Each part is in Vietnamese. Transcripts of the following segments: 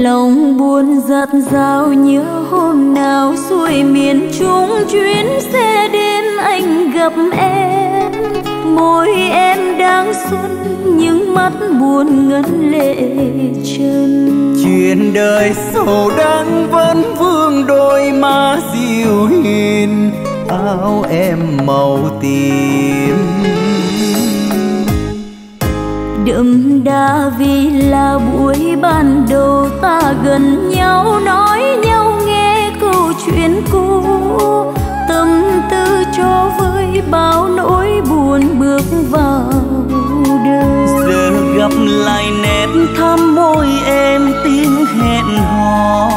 lòng buồn giặt rào nhớ hôm nào xuôi miền Trung chuyến xe đêm anh gặp em. Môi em đang xuân những mắt buồn ngấn lệ chân. Chuyện đời sầu đang vẫn vương đôi má dịu hiền, áo em màu tím đậm đà vì là buổi ban đầu ta gần nhau nói nhau nghe câu chuyện cũ, tâm tư cho với bao nỗi buồn bước vào đời. Giờ gặp lại nét thắm môi em tiếng hẹn hò,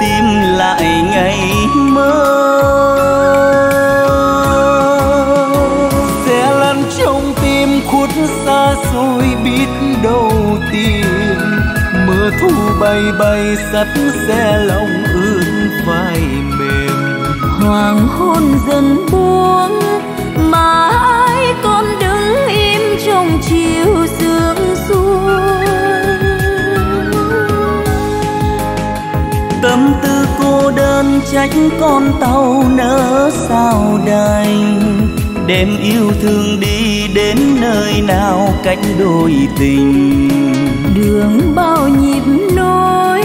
tìm lại ngày mơ. Xa xôi biết đâu tìm mưa thu bay bay sắt xe lòng ướn vai mềm. Hoàng hôn dần buông mà ai còn đứng im trong chiều sương xuống. Tâm tư cô đơn trách con tàu nỡ sao đành, đêm yêu thương đi đến nơi nào cách đôi tình. Đường bao nhịp nối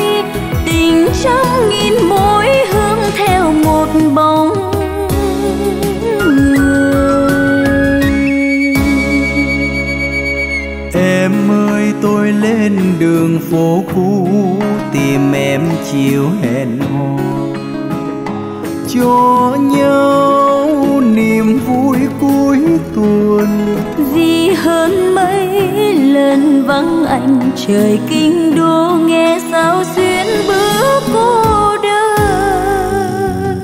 tình trăm nghìn mối hướng theo một bóng người. Em ơi tôi lên đường phố cũ tìm em chiều hẹn hò cho nhau niềm vui cuối tuần. Vì hơn mấy lần vắng anh trời kinh đô nghe sao xuyên bước cô đơn.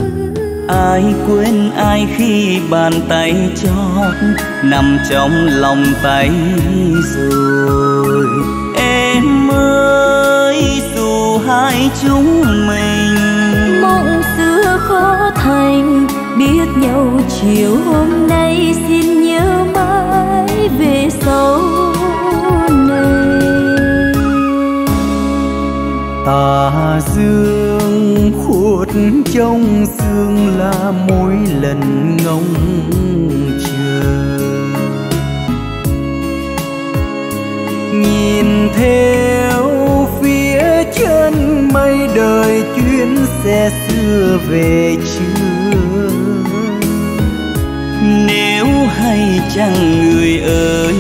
Ai quên ai khi bàn tay chót nằm trong lòng tay rồi. Em ơi dù hai chúng mình mộng xưa khó thành, biết nhau chiều hôm nay xin nhớ mãi về sau này. Tà dương khuất trong sương là mỗi lần ngóng chờ, nhìn theo phía chân mây đời chuyến xe xưa về chưa. Nếu hay chăng người ơi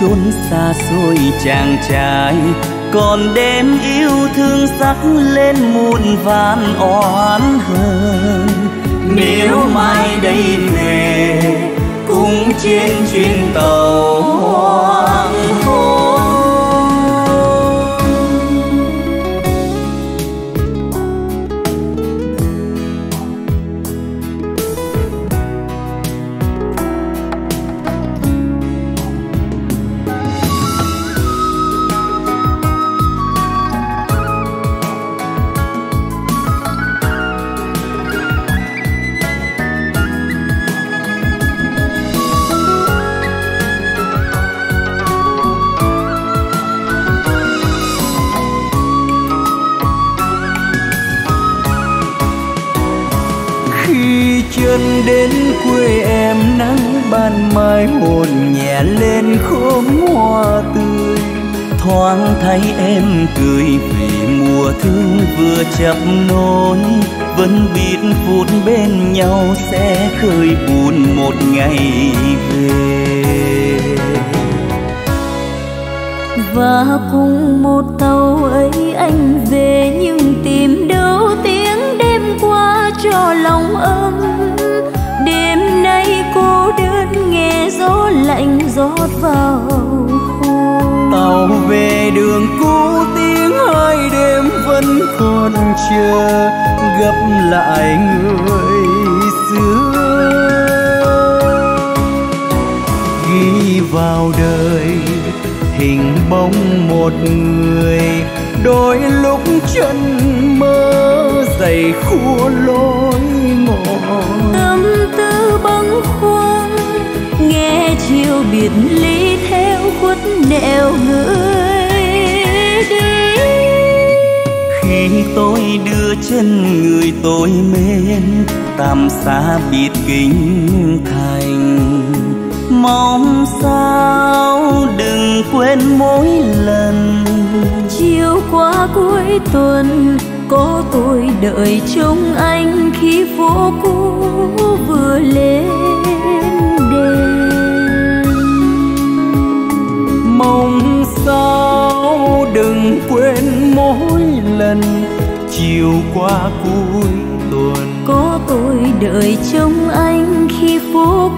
chốn xa xôi chàng trai còn đêm yêu thương sắc lên muôn vàn oán hơn. Nếu mai đây về cùng trên chuyến tàu hoang hôn. Chân đến quê em nắng ban mai hồn nhẹ lên khóm hoa tươi, thoáng thấy em cười vì mùa thương vừa chập nối. Vẫn biết phút bên nhau sẽ khơi buồn một ngày về, và cùng một tàu ấy anh về nhưng tìm đâu tiếng đêm qua cho lòng ấm. Đêm nay cô đơn nghe gió lạnh rót vào khung. Tàu về đường cũ tiếng hai đêm vẫn còn chờ gặp lại người xưa. Ghi vào đời hình bóng một người đôi lúc chân mơ dày khua lối mòn. Tâm tư bâng khuâng nghe chiều biệt ly theo khuất nẻo người đi. khi tôi đưa chân người tôi mến tạm xa biệt kinh thành, mong sao đừng quên mỗi lần chiều qua cuối tuần có tôi đợi trông anh khi phố cũ vừa lên đèn. Mong sao đừng quên mỗi lần chiều qua cuối tuần có tôi đợi trông anh khi phố